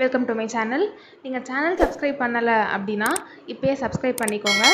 Welcome to my channel. Ninga channel subscribe பண்ணல அப்படினா இப்பவே subscribe பண்ணிக்கோங்க.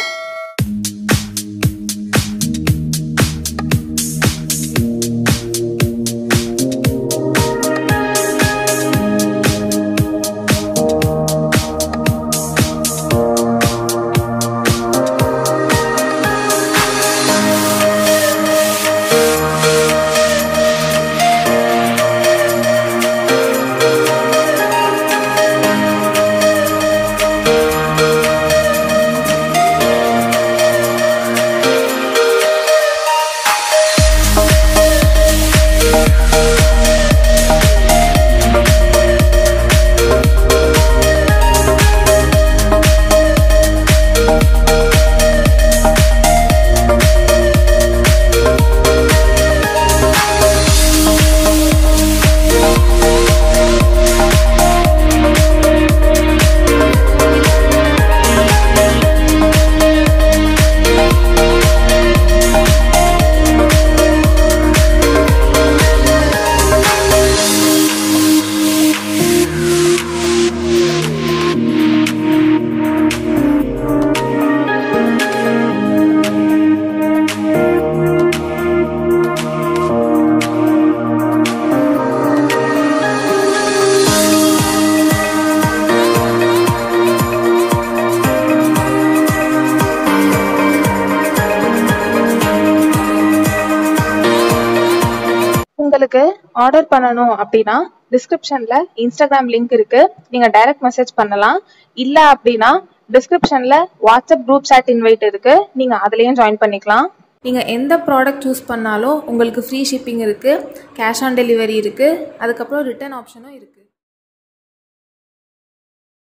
உங்களுக்கு ஆர்டர் பண்ணனும் அப்படினா descriptionல Instagram link இருக்கு. நீங்க டைரக்ட் மெசேஜ் பண்ணலாம். இல்ல அப்படினா descriptionல WhatsApp group chat invite இருக்கு. நீங்க அதுலயே join பண்ணிக்கலாம். நீங்க எந்த ப்ராடக்ட் யூஸ் பண்ணாலோ உங்களுக்கு ஃப்ரீ ஷிப்பிங் இருக்கு. கேஷ் ஆன் டெலிவரி இருக்கு. அதுக்கு அப்புறம் ரிட்டர்ன் ஆப்ஷனும் இருக்கு.